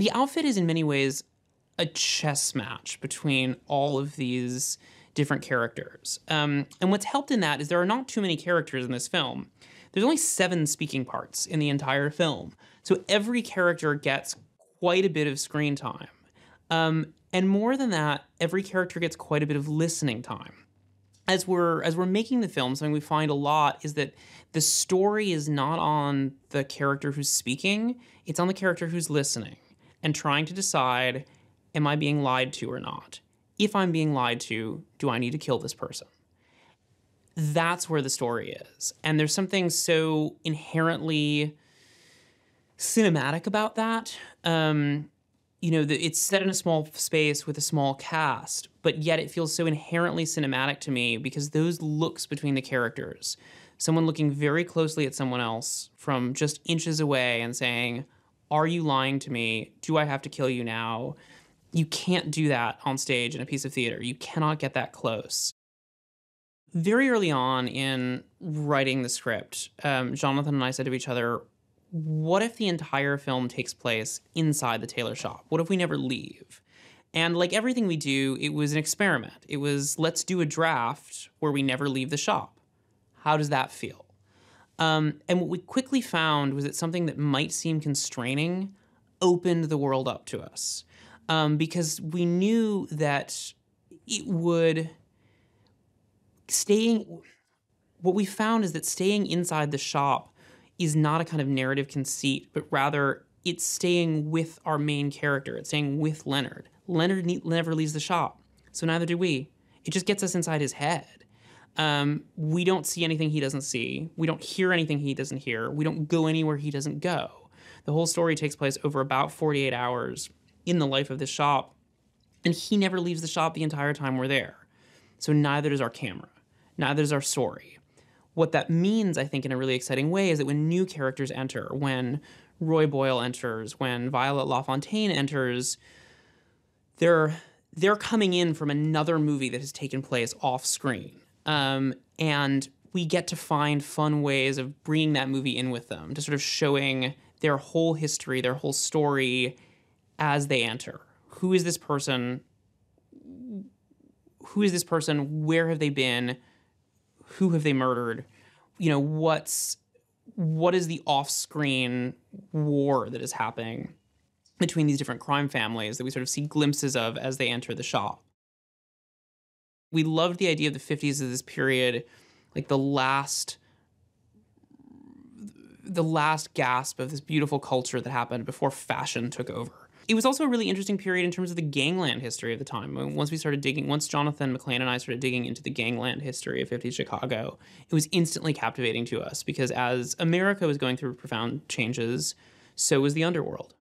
The Outfit is in many ways a chess match between all of these different characters. And what's helped in that is there are not too many characters in this film. There's only 7 speaking parts in the entire film. So every character gets quite a bit of screen time. And more than that, every character gets quite a bit of listening time. As we're making the film, something we find a lot is that the story is not on the character who's speaking, it's on the character who's listening and trying to decide, am I being lied to or not? If I'm being lied to, do I need to kill this person? That's where the story is. And there's something so inherently cinematic about that. You know, it's set in a small space with a small cast, but yet it feels so inherently cinematic to me because those looks between the characters, someone looking very closely at someone else from just inches away and saying, are you lying to me? Do I have to kill you now? You can't do that on stage in a piece of theater. You cannot get that close. Very early on in writing the script, Jonathan and I said to each other, what if the entire film takes place inside the tailor shop? What if we never leave? And like everything we do, it was an experiment. It was, let's do a draft where we never leave the shop. How does that feel? And what we quickly found was that something that might seem constraining opened the world up to us. Because we knew that it would, what we found is that staying inside the shop is not a kind of narrative conceit, but rather it's staying with our main character. It's staying with Leonard. Leonard never leaves the shop, so neither do we. It just gets us inside his head. We don't see anything he doesn't see. We don't hear anything he doesn't hear. We don't go anywhere he doesn't go. The whole story takes place over about 48 hours in the life of the shop, and he never leaves the shop the entire time we're there. So neither does our camera, neither does our story. What that means, I think, in a really exciting way is that when new characters enter, when Roy Boyle enters, when Violet LaFontaine enters, they're coming in from another movie that has taken place off screen. And we get to find fun ways of bringing that movie in with them, to sort of showing their whole history, their whole story as they enter. Who is this person? Who is this person? Where have they been? Who have they murdered? You know, what is the off-screen war that is happening between these different crime families that we sort of see glimpses of as they enter the shop? We loved the idea of the 50s as this period, like the last gasp of this beautiful culture that happened before fashion took over. It was also a really interesting period in terms of the gangland history of the time. Once Jonathan McLean and I started digging into the gangland history of 50s Chicago, it was instantly captivating to us because as America was going through profound changes, so was the underworld.